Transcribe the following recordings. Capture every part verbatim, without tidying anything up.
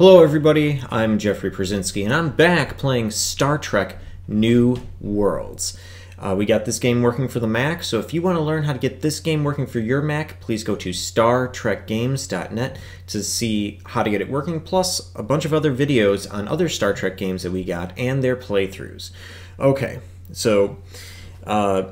Hello everybody, I'm Jeffrey Pruszynski, and I'm back playing Star Trek New Worlds. Uh, we got this game working for the Mac, so if you want to learn how to get this game working for your Mac, please go to Star Trek Games dot net to see how to get it working, plus a bunch of other videos on other Star Trek games that we got and their playthroughs. Okay, so uh,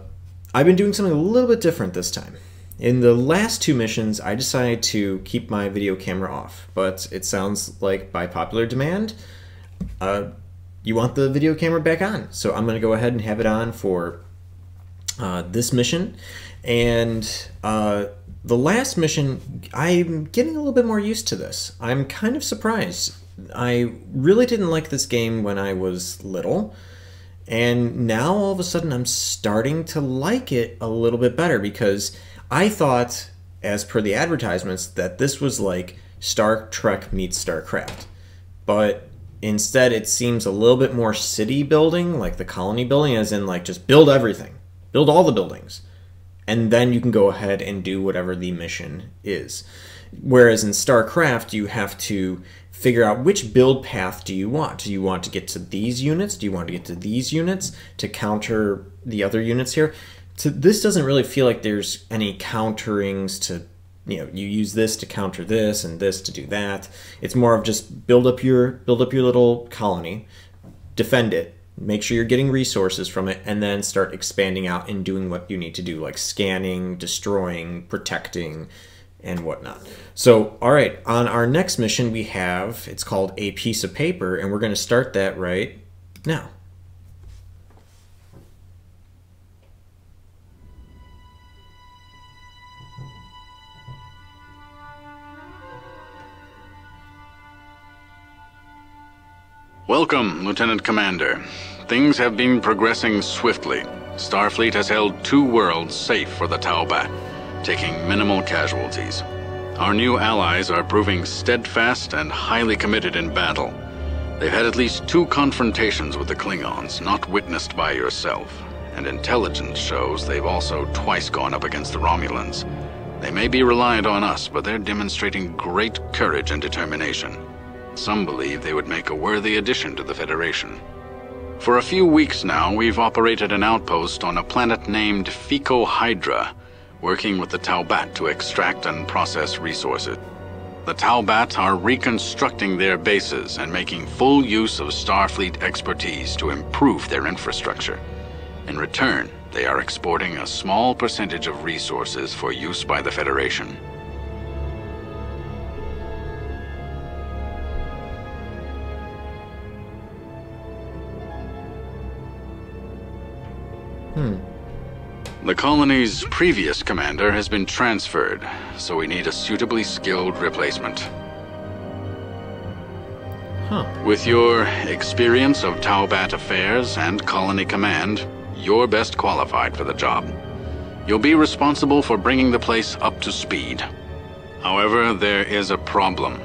I've been doing something a little bit different this time. In the last two missions, I decided to keep my video camera off, but it sounds like by popular demand, uh, you want the video camera back on. So I'm going to go ahead and have it on for uh, this mission. And uh, the last mission, I'm getting a little bit more used to this. I'm kind of surprised. I really didn't like this game when I was little. And now all of a sudden I'm starting to like it a little bit better because I thought, as per the advertisements, that this was like Star Trek meets StarCraft. But instead it seems a little bit more city building, like the colony building, as in like just build everything. Build all the buildings. And then you can go ahead and do whatever the mission is. Whereas in StarCraft, you have to figure out which build path do you want. Do you want to get to these units? Do you want to get to these units to counter the other units here? So this doesn't really feel like there's any counterings to, you know, you use this to counter this and this to do that. It's more of just build up your build up your little colony, defend it, make sure you're getting resources from it, and then start expanding out and doing what you need to do, like scanning, destroying, protecting, and whatnot. So, all right, on our next mission we have, it's called A Piece of Paper, and we're going to start that right now. Welcome, Lieutenant Commander. Things have been progressing swiftly. Starfleet has held two worlds safe for the Taubat, taking minimal casualties. Our new allies are proving steadfast and highly committed in battle. They've had at least two confrontations with the Klingons, not witnessed by yourself, and intelligence shows they've also twice gone up against the Romulans. They may be reliant on us, but they're demonstrating great courage and determination. Some believe they would make a worthy addition to the Federation. For a few weeks now, we've operated an outpost on a planet named Ficon Hydra, working with the Taubat to extract and process resources. The Taubat are reconstructing their bases and making full use of Starfleet expertise to improve their infrastructure. In return, they are exporting a small percentage of resources for use by the Federation. The colony's previous commander has been transferred, so we need a suitably skilled replacement. Huh. With your experience of Taubat affairs and colony command, you're best qualified for the job. You'll be responsible for bringing the place up to speed. However, there is a problem.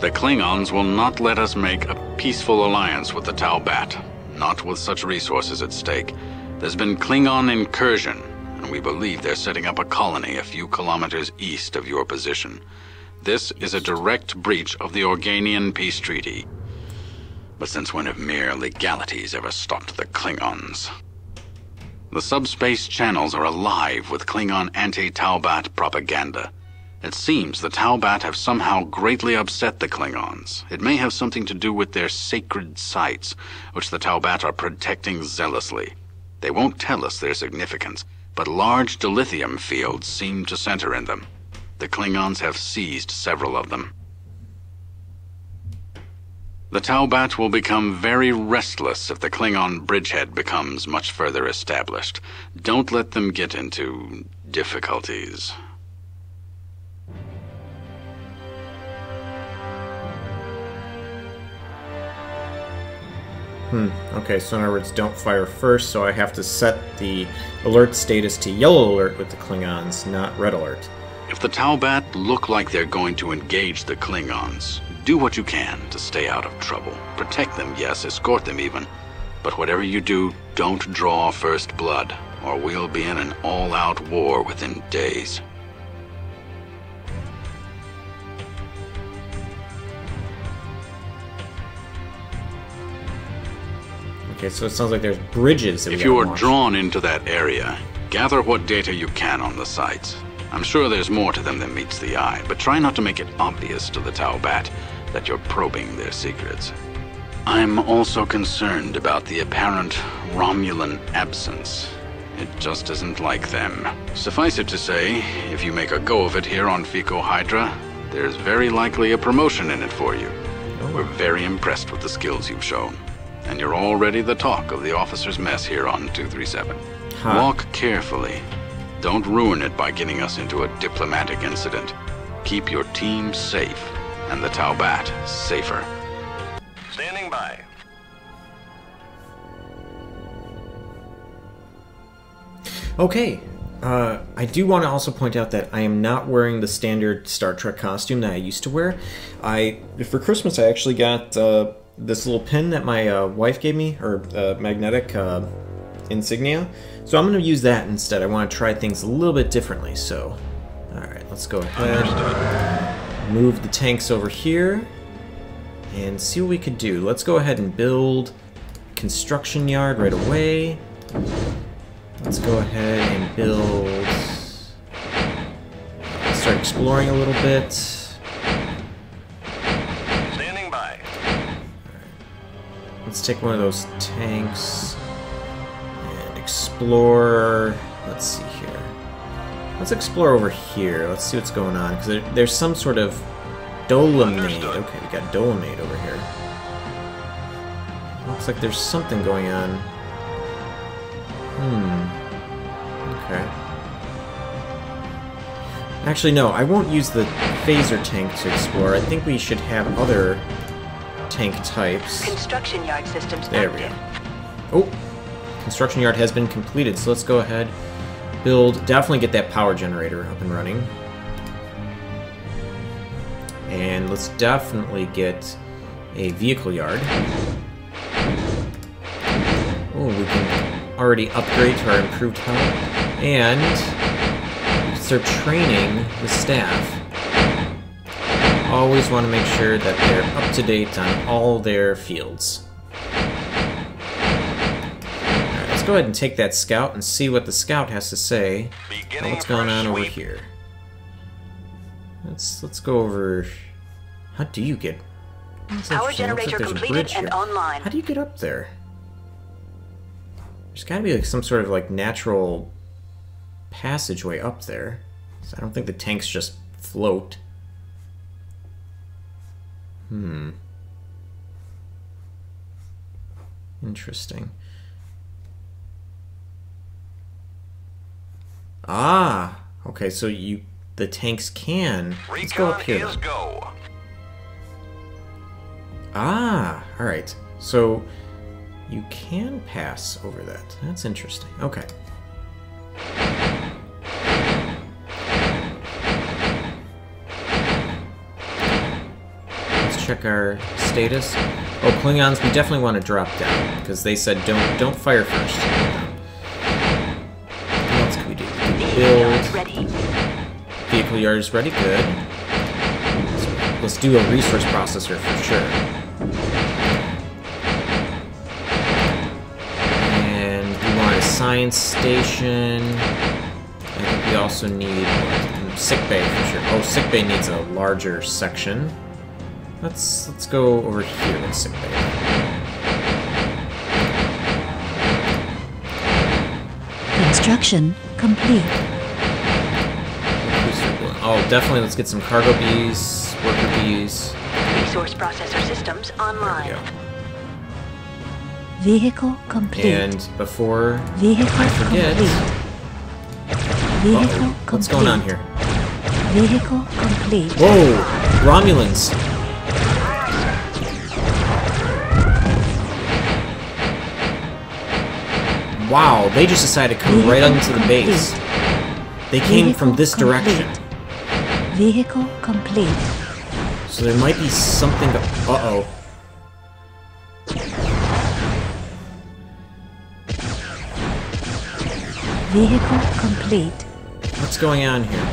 The Klingons will not let us make a peaceful alliance with the Taubat, not with such resources at stake. There's been Klingon incursion, and we believe they're setting up a colony a few kilometers east of your position. This is a direct breach of the Organian peace treaty. But since when have mere legalities ever stopped the Klingons? The subspace channels are alive with Klingon anti-Taubat propaganda. It seems the Taubat have somehow greatly upset the Klingons. It may have something to do with their sacred sites, which the Taubat are protecting zealously. They won't tell us their significance, but large dilithium fields seem to center in them. The Klingons have seized several of them. The Taubat will become very restless if the Klingon bridgehead becomes much further established. Don't let them get into difficulties. Hmm, okay, so in other words, don't fire first, so I have to set the alert status to yellow alert with the Klingons, not red alert. If the Taubat look like they're going to engage the Klingons, do what you can to stay out of trouble. Protect them, yes, escort them even. But whatever you do, don't draw first blood, or we'll be in an all-out war within days. Okay, so it sounds like there's bridges that we gotta launch. If you are drawn into that area, gather what data you can on the sites. I'm sure there's more to them than meets the eye, but try not to make it obvious to the Taubat that you're probing their secrets. I'm also concerned about the apparent Romulan absence. It just isn't like them. Suffice it to say, if you make a go of it here on Ficon Hydra, there's very likely a promotion in it for you. We're very impressed with the skills you've shown, and you're already the talk of the officer's mess here on two three seven. Huh. Walk carefully. Don't ruin it by getting us into a diplomatic incident. Keep your team safe, and the Taubat safer. Standing by. Okay, uh, I do want to also point out that I am not wearing the standard Star Trek costume that I used to wear. I for Christmas I actually got uh, this little pin that my uh, wife gave me, or uh, magnetic uh, insignia. So I'm going to use that instead. I want to try things a little bit differently. So, all right, let's go ahead. Understood. Move the tanks over here, and see what we could do. Let's go ahead and build construction yard right away. Let's go ahead and build, start exploring a little bit. Standing by. Let's take one of those tanks and explore. Let's see here. Let's explore over here. Let's see what's going on, because there, there's some sort of Dolomade. Okay, we got Dolomade over here. Looks like there's something going on. Hmm. Okay. Actually, no, I won't use the phaser tank to explore. I think we should have other tank types. Construction yard systems. There we go. Oh, construction yard has been completed. So let's go ahead, build. Definitely get that power generator up and running. And let's definitely get a vehicle yard. Oh, we can already upgrade to our improved health, and start training the staff. Always want to make sure that they're up to date on all their fields. Alright, let's go ahead and take that scout and see what the scout has to say about what's going on over here. Let's let's go over. How do you get? Power generator completed and online. How do you get up there? There's gotta be like some sort of like natural passageway up there. So I don't think the tanks just float. Hmm. Interesting. Ah, okay, so you the tanks can. Let's go up here. Go. Ah, alright. So you can pass over that. That's interesting. Okay. Let's check our status. Oh, Klingons, we definitely want to drop down, because they said don't don't fire first. What else can we do? We can build. Vehicle yard is ready. Good. So let's do a resource processor for sure. Science station. I think we also need sick bay for sure. Oh, sick bay needs a larger section. Let's let's go over here with sick bay. Construction complete. Oh, definitely. Let's get some cargo bees, worker bees. Resource processor systems online. Vehicle complete. And before Vehicle I forget, Vehicle uh-oh. complete. What's going on here? Vehicle complete. Whoa, Romulans! Wow, they just decided to come Vehicle right onto the complete. base. They came Vehicle from this complete. direction. Vehicle complete. So there might be something. To uh oh. Vehicle complete. What's going on here?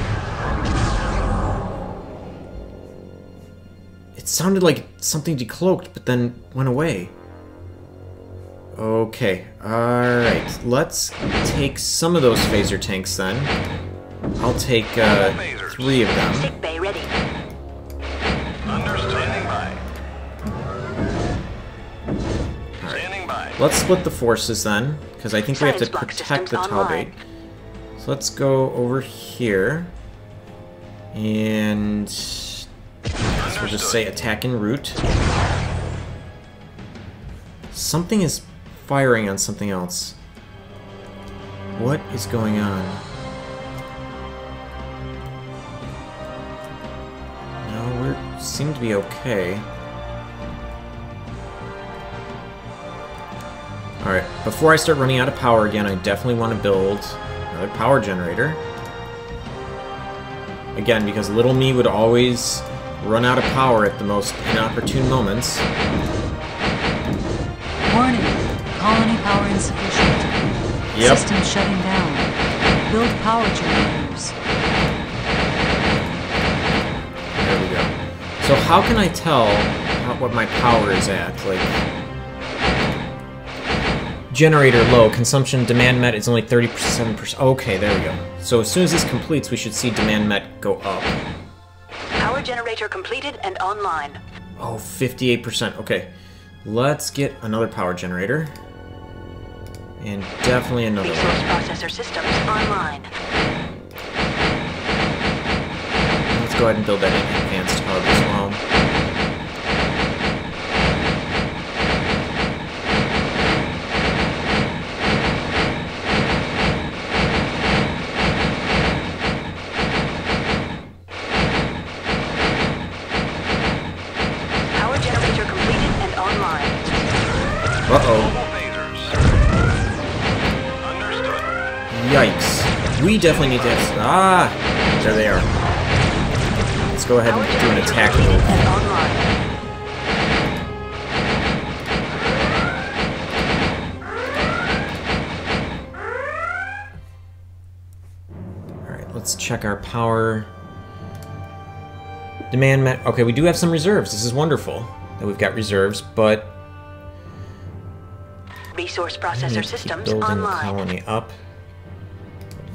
It sounded like something decloaked, but then went away. Okay, alright. Let's take some of those phaser tanks then. I'll take uh, three of them. Sick bay ready. Under standing by. Right. Standing by. Let's split the forces then, because I think Science we have to protect the Taubat. So let's go over here. And we'll just say attack en route. Something is firing on something else. What is going on? No, we seem to be okay. Alright, before I start running out of power again, I definitely want to build another power generator. Again, because little me would always run out of power at the most inopportune moments. Colony power insufficient. Yep. System shutting down. Build power generators. There we go. So how can I tell how, what my power is at? Like, generator low. Consumption demand met is only thirty-seven percent. Okay, there we go. So as soon as this completes, we should see demand met go up. Power generator completed and online. Oh, fifty-eight percent. Okay. Let's get another power generator. And definitely another one. Resource processor systems online. Let's go ahead and build that advanced hub as well. Power generator completed and online. Uh-oh. Yikes. We definitely need to have... Ah! There they are. Let's go ahead and do an attack move. Alright, let's check our power. Demand met... Okay, we do have some reserves. This is wonderful that we've got reserves, but... Resource processor systems online. Building the colony up.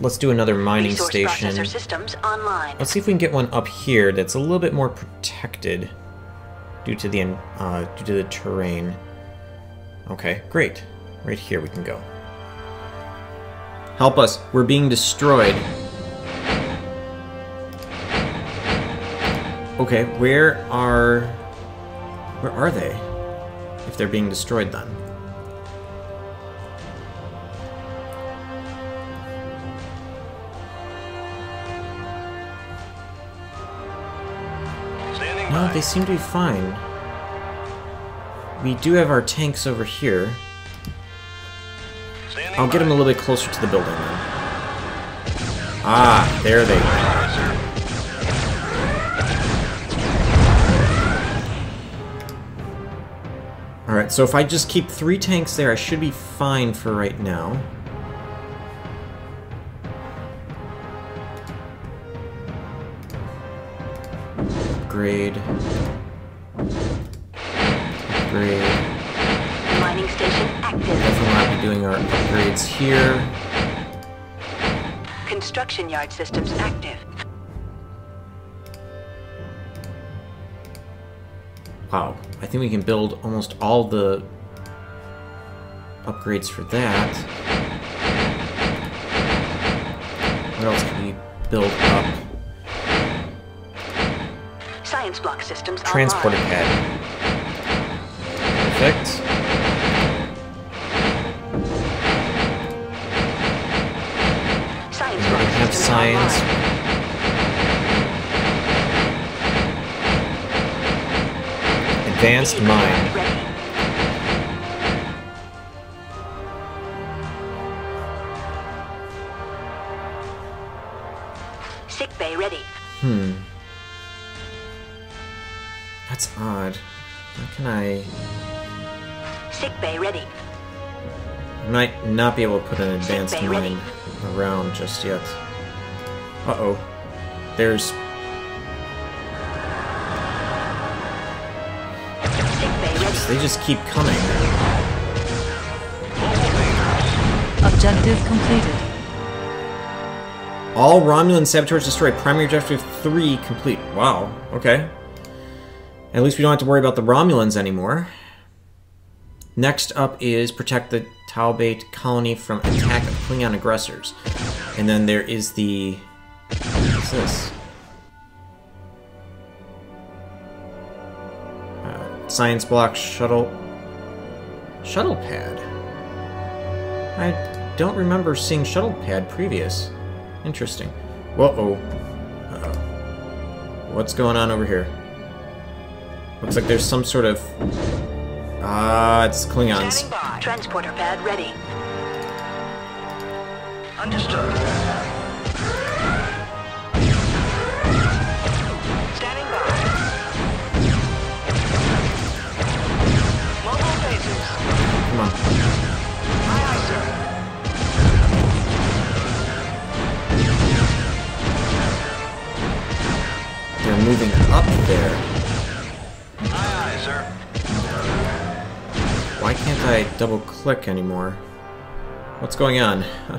Let's do another mining Resource station. Systems online. Let's see if we can get one up here that's a little bit more protected due to the uh, due to the terrain. Okay, great. Right here we can go. Help us! We're being destroyed. Okay, where are where are they? If they're being destroyed, then. No, they seem to be fine. We do have our tanks over here. I'll get them a little bit closer to the building then. Ah, there they are. Alright, so if I just keep three tanks there, I should be fine for right now. Upgrade. Upgrade. Mining station active. Definitely not be doing our upgrades here. Construction yard systems active. Wow, I think we can build almost all the upgrades for that. What else can we build up? Block systems Transporter online. Pad. Perfect. Science block have science. Online. Advanced Ready. Mine. Ready. Sick bay ready. Hmm. That's odd. How can I... Sick bay ready. Might not be able to put an advanced mine around just yet. Uh-oh. There's... Sick bay ready. They just keep coming. Objective completed. All Romulan saboteurs destroyed. Primary objective three complete. Wow, okay. At least we don't have to worry about the Romulans anymore. Next up is protect the Taubat colony from attack of Klingon aggressors. And then there is the... What's this? Uh, science block shuttle... Shuttle pad? I don't remember seeing shuttle pad previous. Interesting. Whoa-oh. Uh-oh. What's going on over here? Looks like there's some sort of... Ah, uh, it's Klingons. Transporter pad ready. Understood. Standing by. Mobile phases. Come on. Aye, aye, sir. They're moving up there. Aye, aye, sir. Why can't I double-click anymore? What's going on? Huh.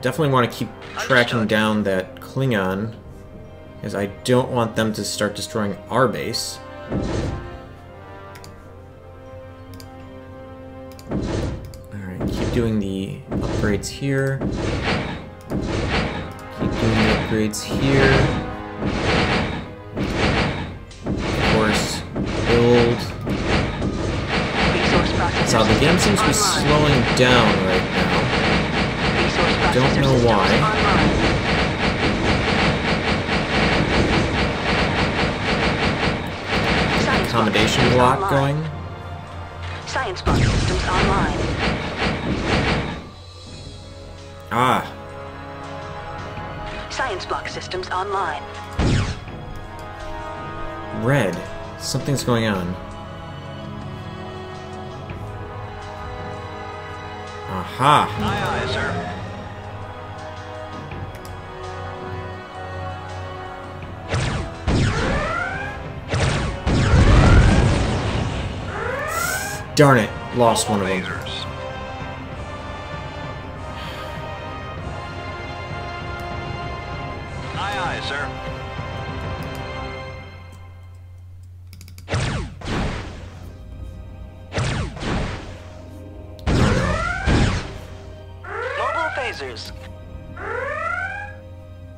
Definitely want to keep tracking down that Klingon, because I don't want them to start destroying our base. Alright, keep doing the upgrades here. Keep doing the upgrades here. So the game seems to be slowing down right now. Don't know why. Accommodation block going. Science block systems online. Ah. Science block systems online. Red. Something's going on. Aha! Aye, aye, sir. Darn it, lost one of them. Aye, aye, sir.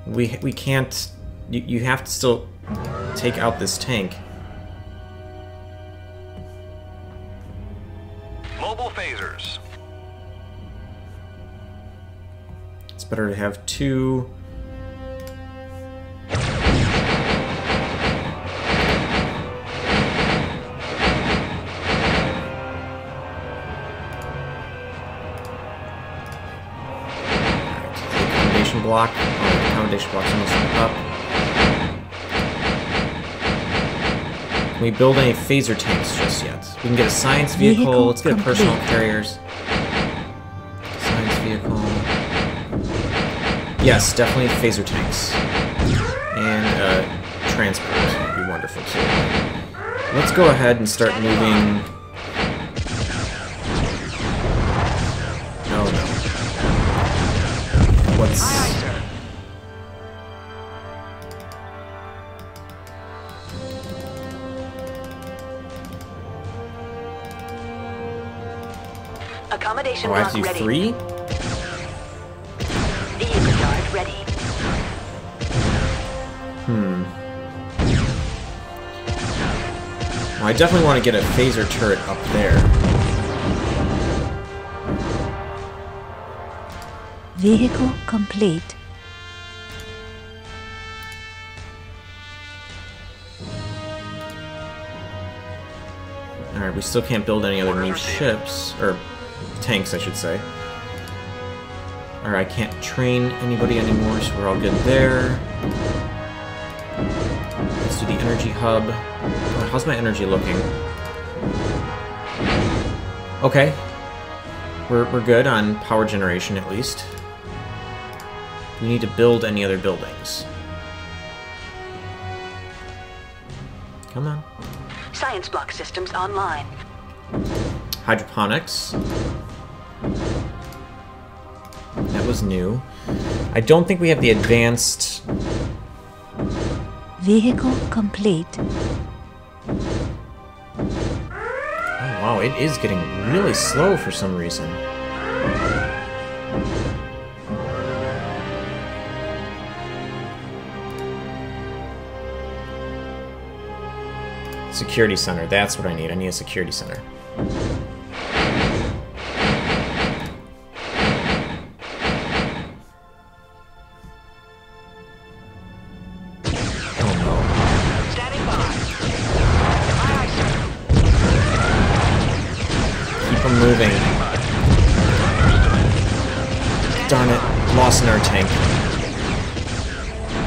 We, we can't... You, you have to still take out this tank. Mobile phasers. It's better to have two... Block. Oh, the accommodation block's almost up. Can we build any phaser tanks just yet? We can get a science vehicle. vehicle Let's get complete. Personal carriers. Science vehicle. Yes, definitely phaser tanks. And uh, transporters would be wonderful too. Let's go ahead and start moving. Oh no. What's Oh, I have to do three? Vehicle yard ready. Hmm. Well, I definitely want to get a phaser turret up there. Vehicle complete. Alright, we still can't build any other new ships, or... tanks, I should say. Alright, I can't train anybody anymore, so we're all good there. Let's do the energy hub. Oh, how's my energy looking? Okay. We're, we're good on power generation, at least. We need to build any other buildings. Come on. Science block systems online. hydroponics. That was new. I don't think we have the advanced... Vehicle complete. Oh, wow, it is getting really slow for some reason. Security center, that's what I need. I need a security center.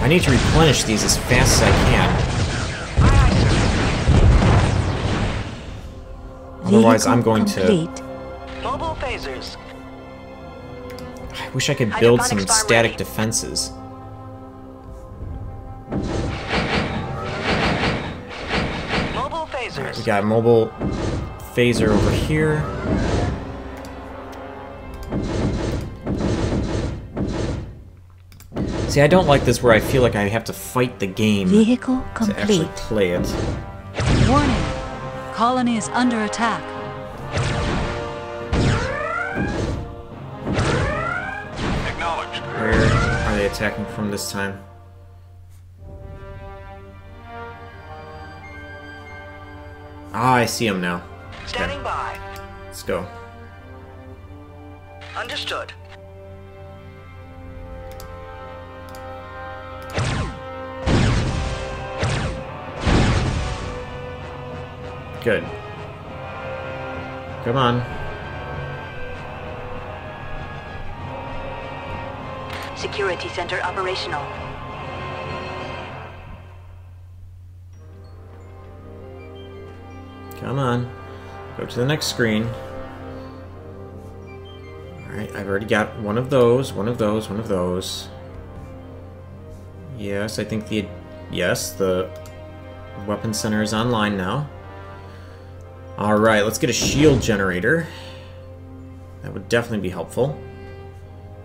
I need to replenish these as fast as I can. Otherwise, I'm going to... Mobile phasers. I wish I could build some static ready. defenses. Mobile phasers. Right, we got a mobile phaser over here. See, I don't like this where I feel like I have to fight the game Vehicle to complete. actually play it. Warning. Colony is under attack. Acknowledged. Where are they attacking from this time? Ah, I see them now. Okay. Standing by. Let's go. Understood. Good. Come on. Security center operational. Come on. Go to the next screen. Alright, I've already got one of those, one of those, one of those. Yes, I think the... Yes, the weapon center is online now. Alright, let's get a shield generator. That would definitely be helpful.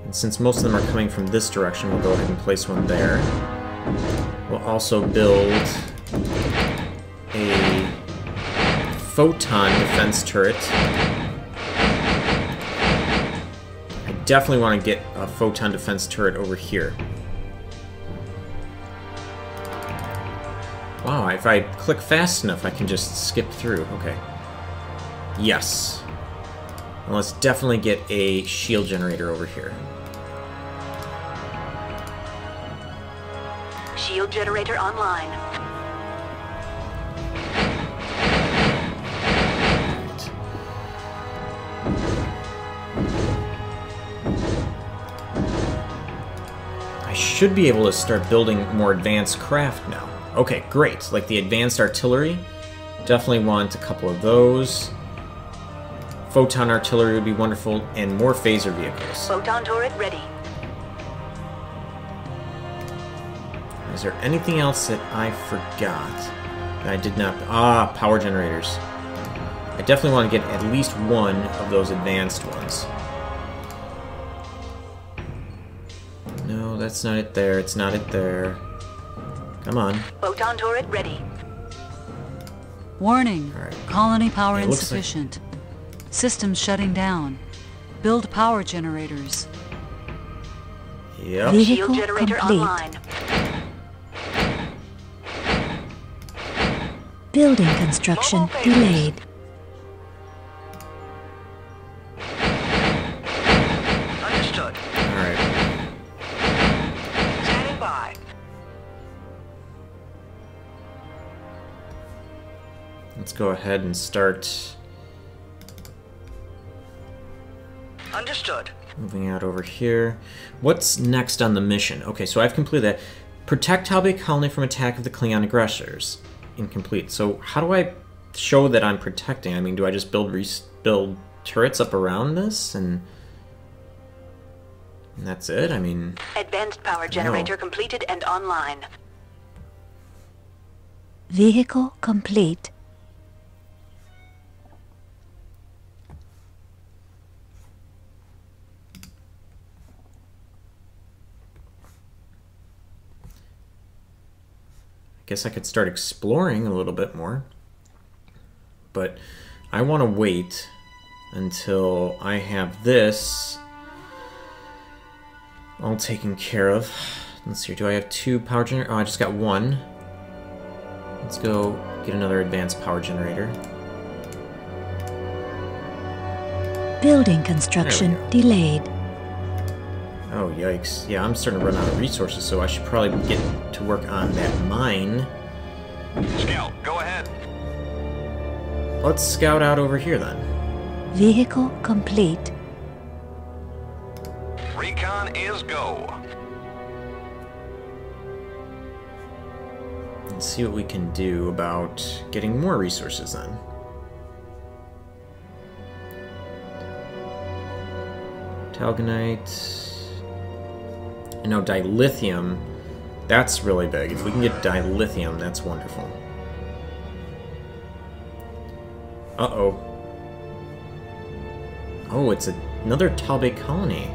And since most of them are coming from this direction, we'll go ahead and place one there. We'll also build a photon defense turret. I definitely want to get a photon defense turret over here. Wow, if I click fast enough, I can just skip through. Okay. Yes. Well, let's definitely get a shield generator over here. Shield generator online. Right. I should be able to start building more advanced craft now. Okay, great. Like the advanced artillery. Definitely want a couple of those. Photon artillery would be wonderful, and more phaser vehicles. Photon turret ready. Is there anything else that I forgot? That I did not... Ah, power generators. I definitely want to get at least one of those advanced ones. No, that's not it there. It's not it there. Come on. Photon turret ready. Warning. Right. Colony power insufficient. Like... Systems shutting down. Build power generators. Yep. Vehicle Shield generator complete. Online. Building construction delayed. Go ahead and start Understood. Moving out over here. What's next on the mission? Okay, so I've completed that. Protect Taubat colony from attack of the Klingon aggressors. Incomplete. So how do I show that I'm protecting? I mean, do I just build build turrets up around this and, and that's it? I mean, advanced power generator no. completed and online. Vehicle complete. guess I could start exploring a little bit more. But I want to wait until I have this all taken care of. Let's see, do I have two power generators? Oh, I just got one. Let's go get another advanced power generator. Building construction delayed. Oh, yikes. Yeah, I'm starting to run out of resources, so I should probably get to work on that mine. Scout, go ahead. Let's scout out over here, then. Vehicle complete. Recon is go. Let's see what we can do about getting more resources, then. Talgonite. I know dilithium, that's really big. If we can get dilithium, that's wonderful. Uh-oh. Oh, it's a, another Taubat colony.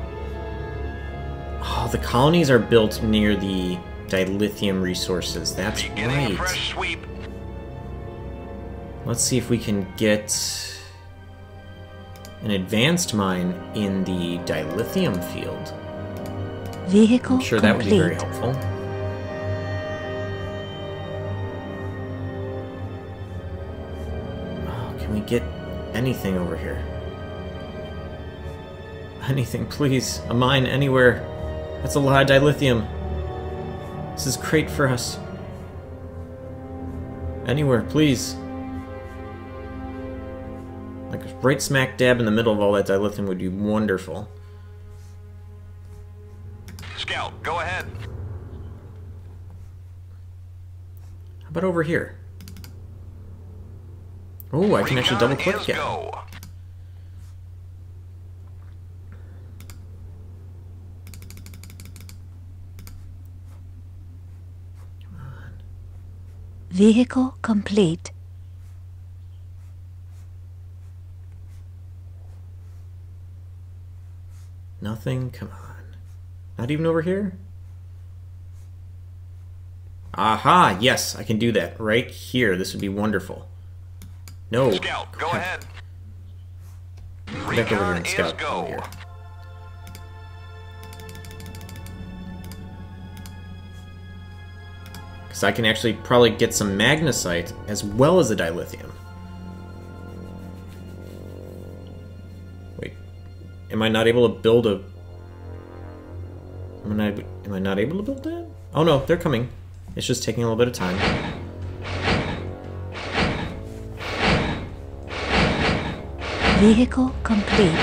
Oh, the colonies are built near the dilithium resources. That's right. Fresh sweep. Let's see if we can get an advanced mine in the dilithium field. Vehicle I'm sure complete. That would be very helpful. Oh, can we get anything over here? Anything, please. A mine anywhere. That's a lot of dilithium. This is great for us. Anywhere, please. Like, right smack dab in the middle of all that dilithium would be wonderful. Scout, go ahead. How about over here? Oh, I can actually double click it. Come on. Vehicle complete. Nothing? Come on. Not even over here? Aha! Yes, I can do that. Right here. This would be wonderful. No. Scout, go ahead. Back over here and scout. Go. Here. Because I can actually probably get some magnesite as well as the dilithium. Am I not able to build a... Am I, not... Am I not able to build that? Oh no, they're coming. It's just taking a little bit of time. Vehicle complete.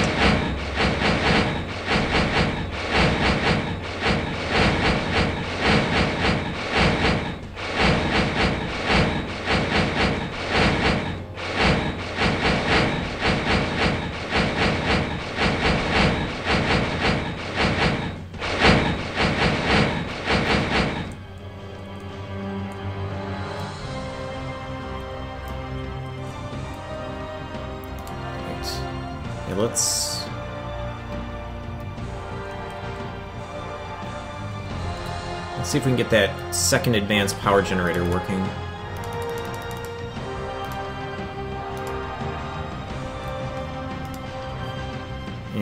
Let's let's see if we can get that second advanced power generator working.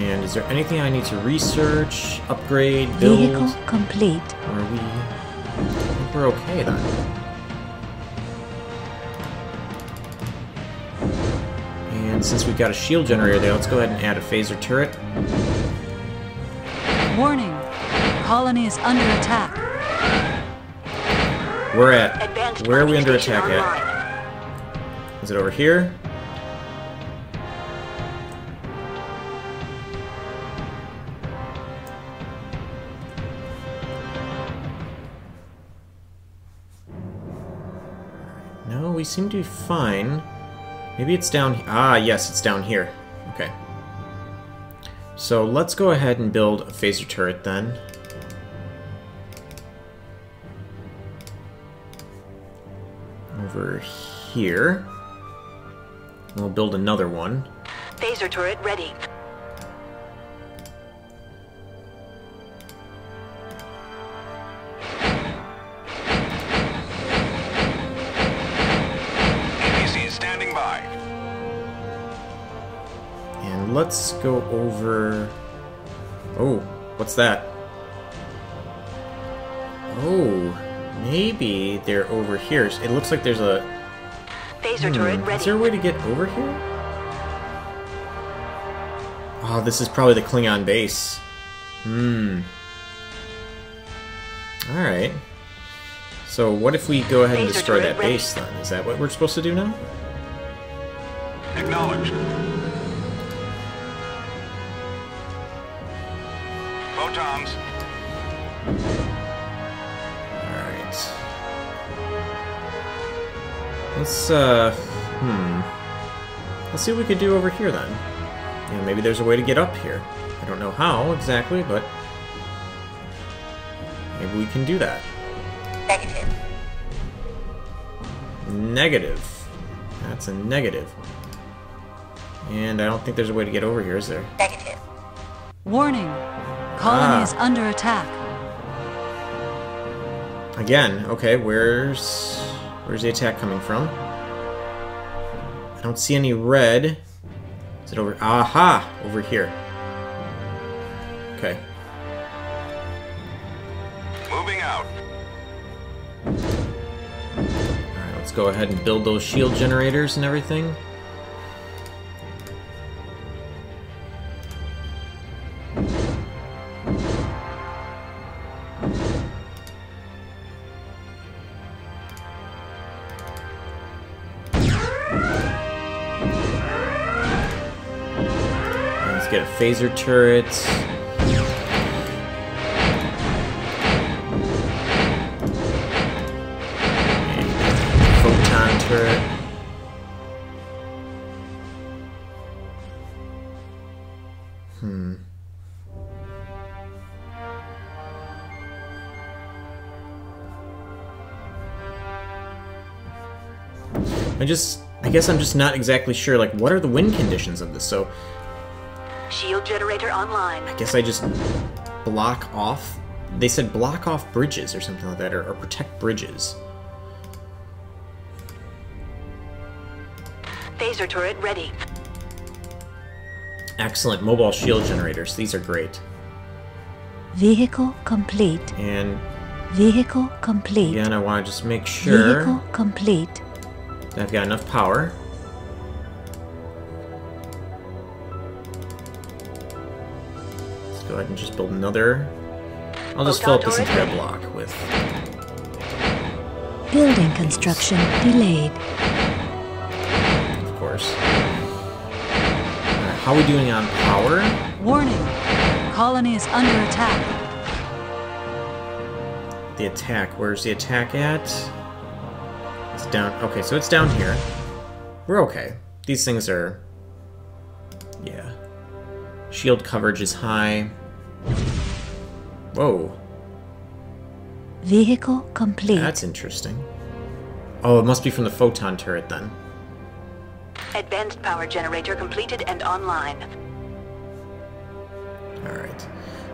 And is there anything I need to research, upgrade, build? Vehicle complete. Are we? I think we're okay then. And since we've got a shield generator there, let's go ahead and add a phaser turret. Warning. Colony is under attack. We're at. Advanced Where are we under attack online. At? Is it over here? No, we seem to be fine. Maybe it's down... Ah, yes, it's down here. Okay. So let's go ahead and build a phaser turret then. Over here. We'll build another one. Phaser turret ready. let's go over... Oh, what's that? Oh, maybe they're over here. It looks like there's a... Phaser turret ready. Is there a way to get over here? Oh, this is probably the Klingon base. Hmm. Alright. So what if we go ahead and destroy that base then? Is that what we're supposed to do now? Acknowledged. Photons. Alright. Let's, uh... Hmm. Let's see what we could do over here then. You know, maybe there's a way to get up here. I don't know how exactly, but maybe we can do that. Negative. Negative. That's a negative. And I don't think there's a way to get over here, is there? Negative. Warning. Colony ah. is under attack. Again. Okay, where's... Where's the attack coming from? I don't see any red... Is it over? Aha! Over here. Okay. Moving out. Alright, let's go ahead and build those shield generators and everything. Get a phaser turret. Okay. Photon turret. Hmm. I just, I guess I'm just not exactly sure, like, what are the wind conditions of this, so... Shield generator online. I guess I just block off. They said block off bridges or something like that, or, or protect bridges. Phaser turret ready. Excellent. Mobile shield generators. These are great. Vehicle complete. And vehicle complete. Again, I want to just make sure vehicle complete. That I've got enough power. Go ahead and just build another. I'll just fill up this entire block with... Building construction delayed. Of course. Right, how are we doing on power? Warning. Colony is under attack. The attack. Where's the attack at? It's down. Okay, so it's down here. We're okay. These things are... Yeah. Shield coverage is high. Whoa. Vehicle complete. That's interesting. Oh, it must be from the photon turret then. Advanced power generator completed and online. Alright.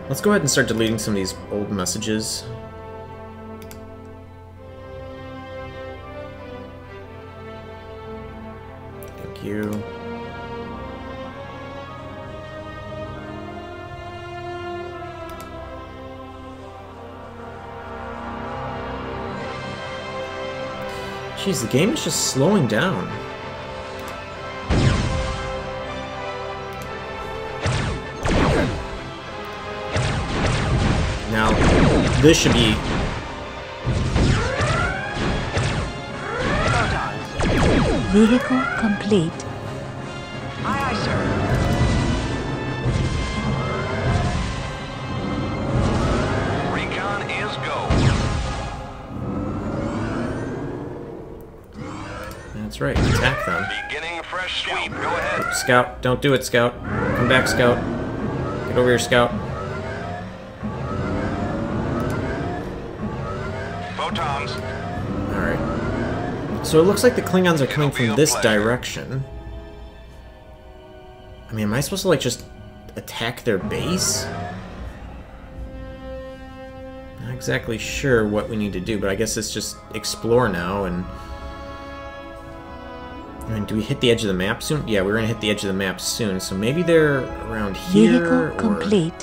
Let's go ahead and start deleting some of these old messages. Thank you. Jeez, the game is just slowing down. Now, this should be... Vehicle complete. Aye, aye, sir. Recon is go. That's right, attack them. Beginning fresh sweep. Go ahead. Scout, don't do it, Scout. Come back, Scout. Get over here, Scout. Photons. Alright. So it looks like the Klingons are coming from this direction. I mean, am I supposed to, like, just attack their base? Not exactly sure what we need to do, but I guess it's just explore now and... I mean, do we hit the edge of the map soon? Yeah, we're going to hit the edge of the map soon, so maybe they're around here. Vehicle or... complete.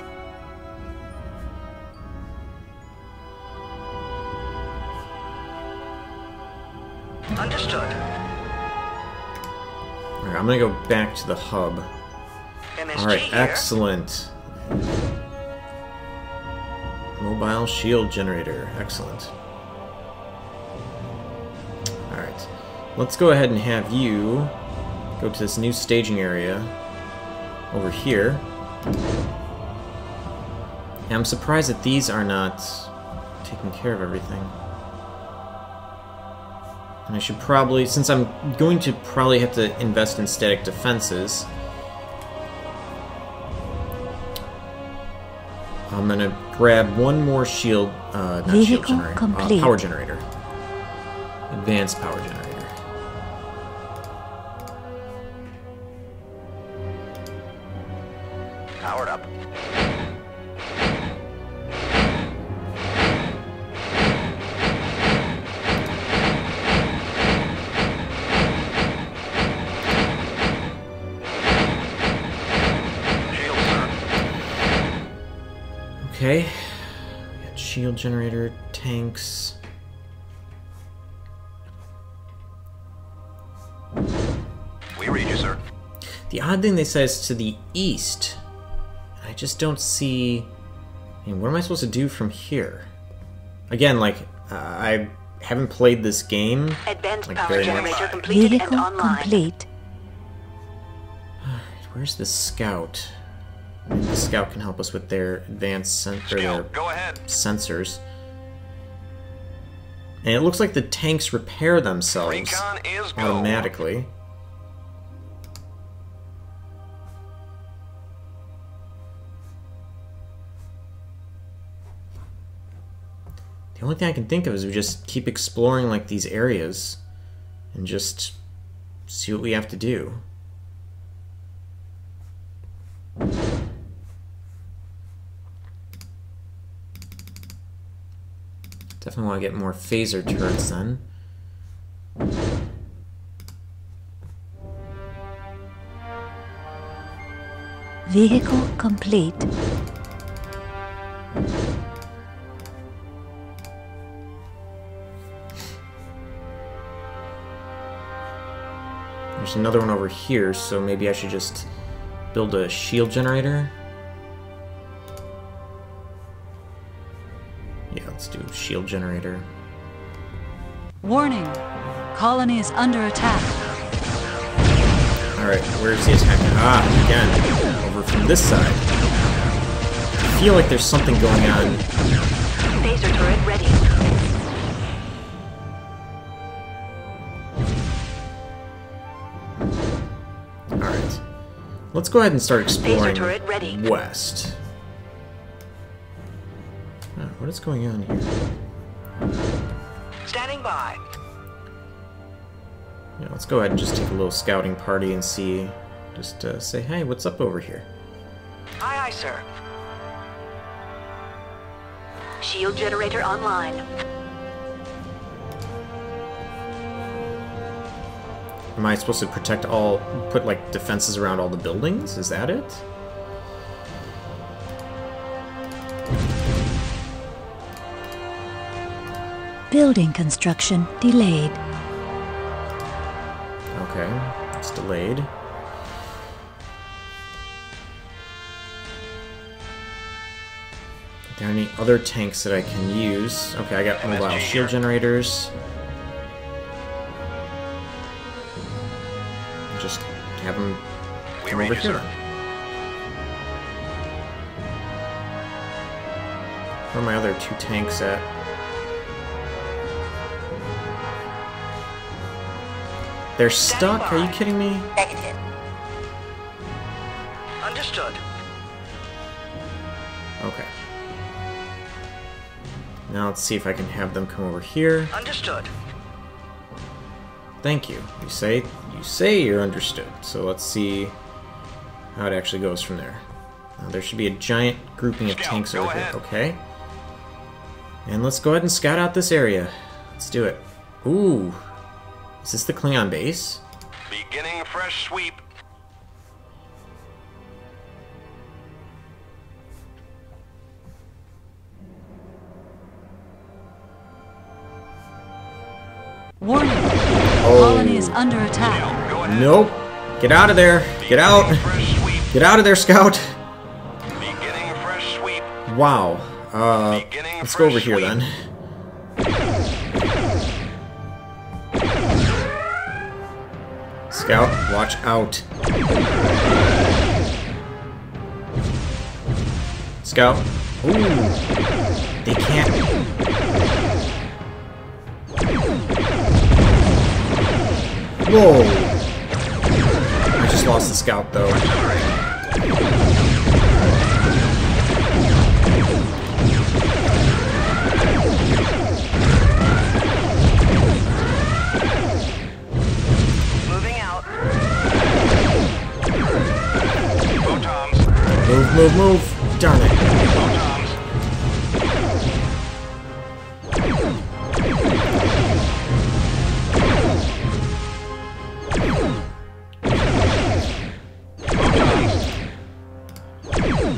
Understood. Alright, I'm going to go back to the hub. Alright, excellent. Mobile shield generator. Excellent. Alright. Let's go ahead and have you go to this new staging area over here. And I'm surprised that these are not taking care of everything. And I should probably, since I'm going to probably have to invest in static defenses, I'm going to grab one more shield, uh, not shield generator, uh, power generator. Advanced power generator. Powered up. Shield, sir. Okay. We got shield generator, tanks. We read you, sir. The odd thing they say is to the east. I just don't see... I mean, what am I supposed to do from here? Again, like, uh, I haven't played this game. Advanced like, power generator completed and online. Complete. Alright, where's the scout? Maybe the scout can help us with their advanced sen their Go ahead. sensors. And it looks like the tanks repair themselves automatically. Gold. The only thing I can think of is we just keep exploring like these areas and just see what we have to do. Definitely want to get more phaser turrets then. Vehicle complete. There's another one over here, so maybe I should just build a shield generator. Yeah, let's do shield generator. Warning! Colony is under attack. Alright, where's the attack? Ah, again. Over from this side. I feel like there's something going on. Phaser turret ready. Let's go ahead and start exploring west. Oh, what is going on here? Standing by. Yeah, let's go ahead and just take a little scouting party and see. Just uh, say, hey, what's up over here? Aye, aye, sir. Shield generator online. Am I supposed to protect all, put like defenses around all the buildings? Is that it? Building construction delayed. Okay, it's delayed. Are there any other tanks that I can use? Okay, I got mobile shield generators. Just have them come over here. Where are my other two tanks at? They're stuck? Are you kidding me? Negative. Understood. Okay. Now let's see if I can have them come over here. Understood. Thank you. You say you say you're understood. So let's see how it actually goes from there. Uh, there should be a giant grouping of tanks over here. Okay. And let's go ahead and scout out this area. Let's do it. Ooh. Is this the Klingon base? Be Beginning fresh sweep. Warning. Oh. Colony is under attack. Nope. Get out of there. Get out. Get out of there, Scout. Beginning fresh sweep. Wow. Uh, let's go over here then. Scout, watch out. Scout. Ooh. They can't. Whoa. I just lost the scout though. Move, move, move. Darn it.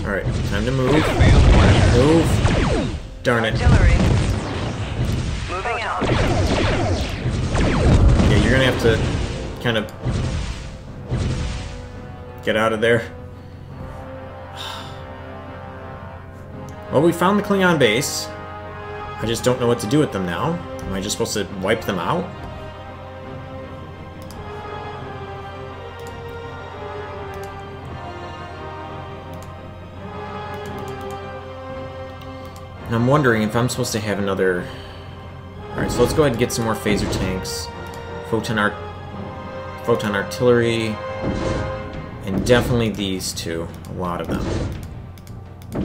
Alright, time to move. Move. Darn it. Yeah, you're gonna have to kind of get out of there. Well, we found the Klingon base. I just don't know what to do with them now. Am I just supposed to wipe them out? And I'm wondering if I'm supposed to have another... Alright, so let's go ahead and get some more phaser tanks. Photon art... Photon artillery. And definitely these two. A lot of them.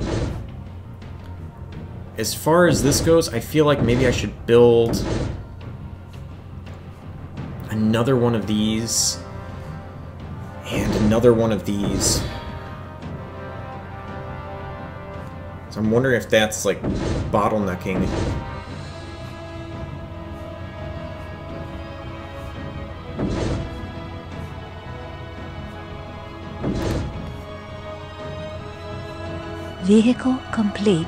As far as this goes, I feel like maybe I should build another one of these and another one of these. So I'm wondering if that's like bottlenecking. Vehicle complete.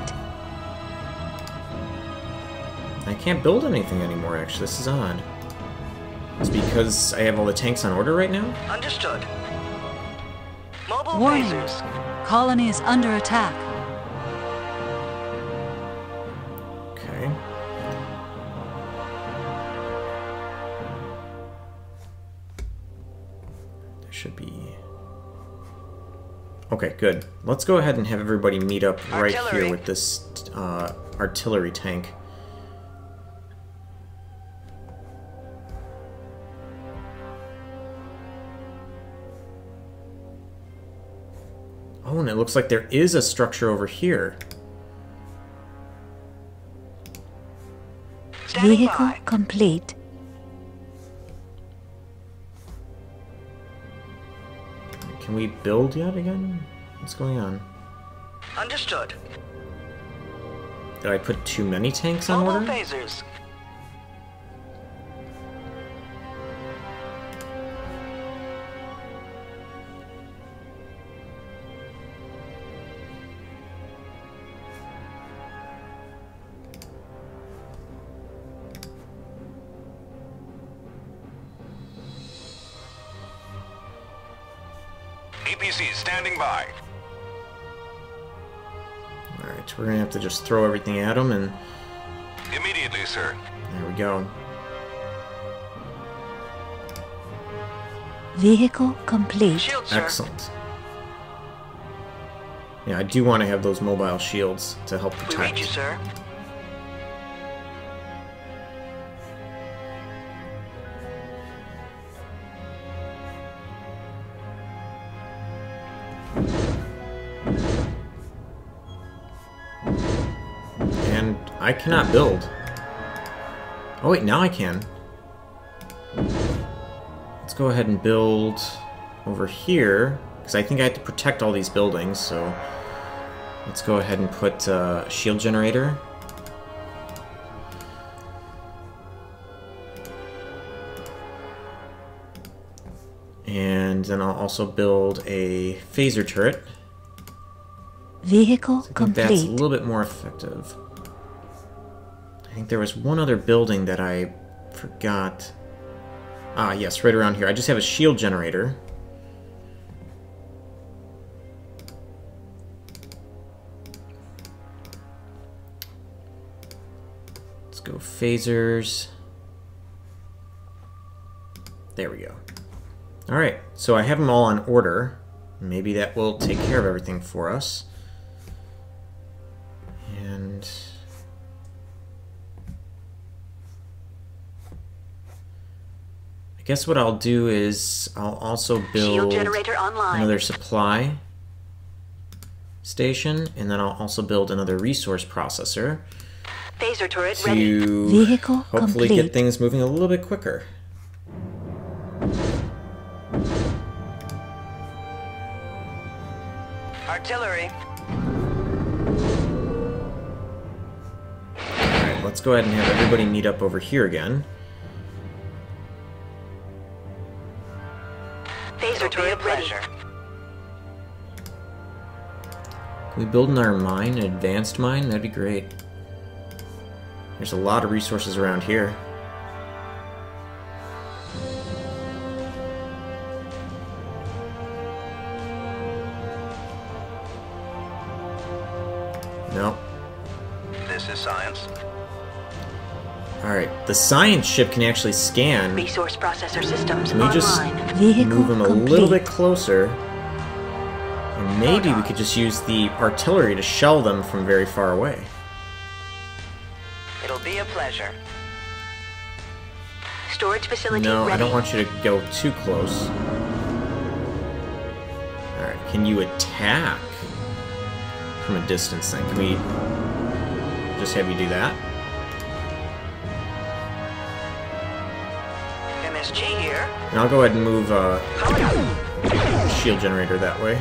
I can't build anything anymore, actually. This is odd. It's because I have all the tanks on order right now? Understood. Mobile phasers. Colony is under attack. Okay. There should be... Okay, good. Let's go ahead and have everybody meet up right artillery. Here with this uh, artillery tank. Oh, and it looks like there is a structure over here. Vehicle complete. Can we build yet again? What's going on? Understood. Did I put too many tanks on order? Phasers. Standing by. Alright, we're gonna have to just throw everything at him and... Immediately, sir. There we go. Vehicle complete. Shield, sir. Excellent. Yeah, I do want to have those mobile shields to help protect. We need you, sir. I cannot build. Oh wait, now I can. Let's go ahead and build over here, because I think I have to protect all these buildings, so let's go ahead and put uh, a shield generator. And then I'll also build a phaser turret. Vehicle complete. I think that's a little bit more effective. I think there was one other building that I forgot. Ah, yes, right around here. I just have a shield generator. Let's go phasers. There we go. All right, so I have them all on order. Maybe that will take care of everything for us. And I guess what I'll do is I'll also build another supply station, and then I'll also build another resource processor Phaser turret to Vehicle hopefully complete. Get things moving a little bit quicker. Artillery. Alright, let's go ahead and have everybody meet up over here again. Phaser turret ready. Can we build another mine, an advanced mine? That'd be great. There's a lot of resources around here. No. This is science. Alright, the science ship can actually scan. Resource processor systems. Can we just Vehicle move them a complete. Little bit closer? And maybe we could just use the artillery to shell them from very far away. It'll be a pleasure. Storage facility No, ready. I don't want you to go too close. Alright, can you attack? From a distance thing. Can we just have you do that? M S G here. And I'll go ahead and move uh, a shield generator that way.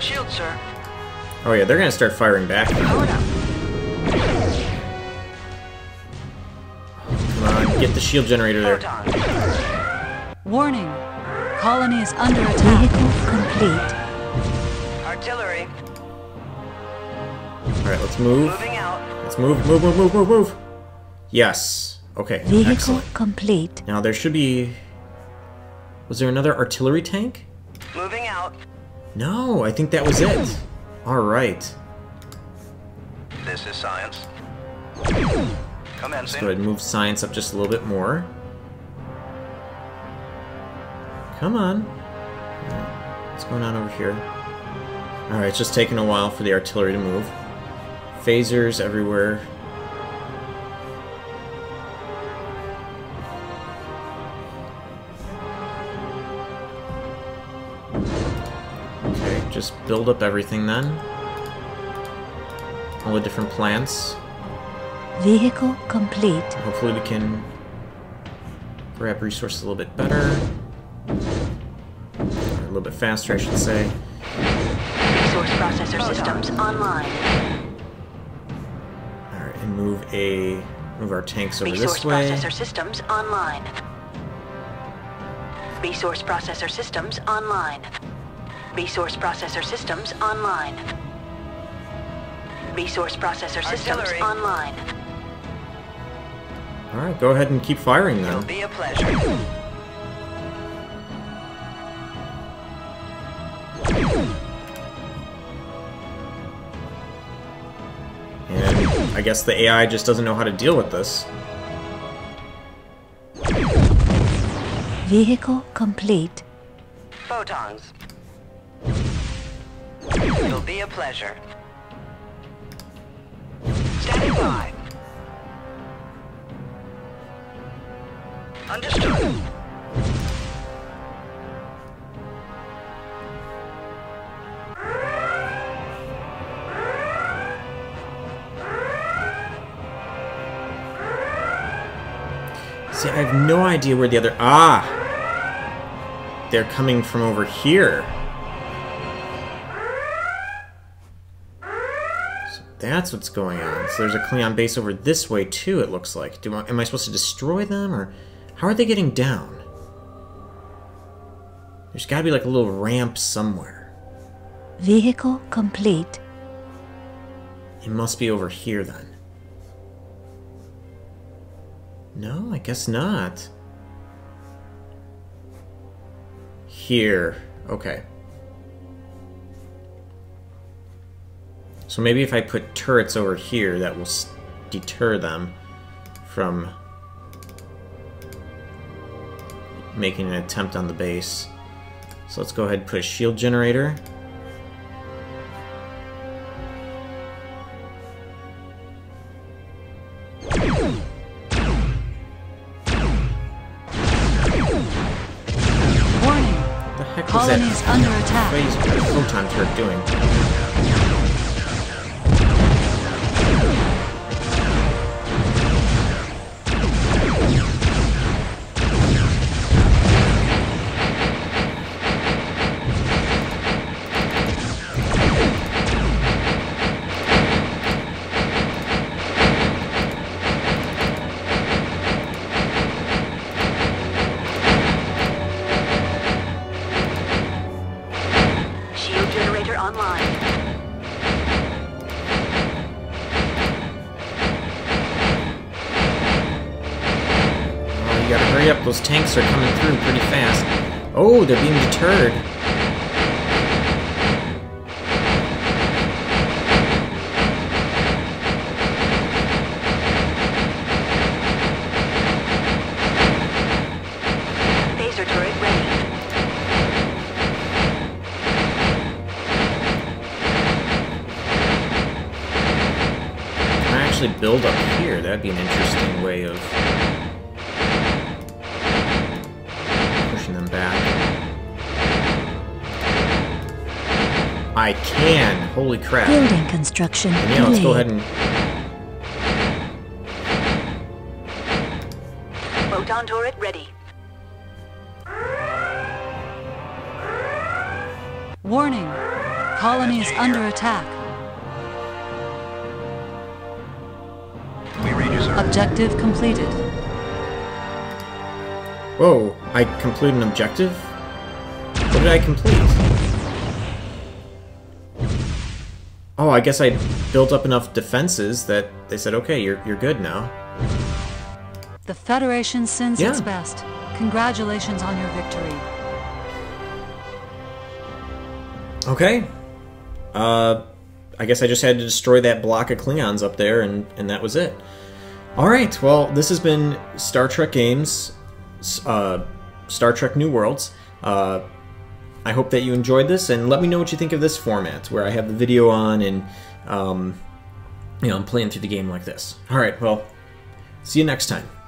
Shield, sir. Oh yeah, they're gonna start firing back. Come on, get the shield generator there. Warning. Colony is under attack. Complete. Artillery. All right, let's move. Moving out. Let's move, move, move, move, move, move. Yes. Okay. Vehicle Excellent. Complete. Now there should be. Was there another artillery tank? Moving out. No, I think that was it. All right. This is science. Come in. Let's go ahead and move science up just a little bit more. Come on. What's going on over here? Alright, it's just taking a while for the artillery to move. Phasers everywhere. Okay, just build up everything then. All the different plants. Vehicle complete. Hopefully we can grab resources a little bit better. A little bit faster, I should say. Resource processor oh, systems no. online. All right, and move a move our tanks over Resource this way. Resource processor systems online. Resource processor systems online. Resource processor systems online. Resource processor Artillery. Systems online. All right, go ahead and keep firing though. It'll be a pleasure. I guess the A I just doesn't know how to deal with this. Vehicle complete. Photons. It'll be a pleasure. Standing by. Understood. See, I have no idea where the other... Ah! They're coming from over here. So That's what's going on. So there's a Klingon base over this way too, it looks like. Do I, am I supposed to destroy them, or how are they getting down? There's gotta be like a little ramp somewhere. Vehicle complete. It must be over here then. No, I guess not. Here. Okay. So maybe if I put turrets over here, that will deter them from making an attempt on the base. So let's go ahead and put a shield generator. Colonies under attack. What is the photon turret doing? Tanks are coming through pretty fast. Oh, they're being deterred. Laser turret ready. Can I actually build up here? That'd be an interesting way of them back. I can. Holy crap. Building construction. And yeah, let's go ahead and photon turret ready. Warning. Colonies under attack. We redeserve. Objective completed. Whoa, I complete an objective? What did I complete? Oh, I guess I built up enough defenses that they said, okay, you're, you're good now. The Federation sends yeah. its best. Congratulations on your victory. Okay. Uh, I guess I just had to destroy that block of Klingons up there, and, and that was it. Alright, well, this has been Star Trek Games. Uh, Star Trek New Worlds. Uh, I hope that you enjoyed this, and let me know what you think of this format, where I have the video on and, um, you know, I'm playing through the game like this. Alright, well, see you next time.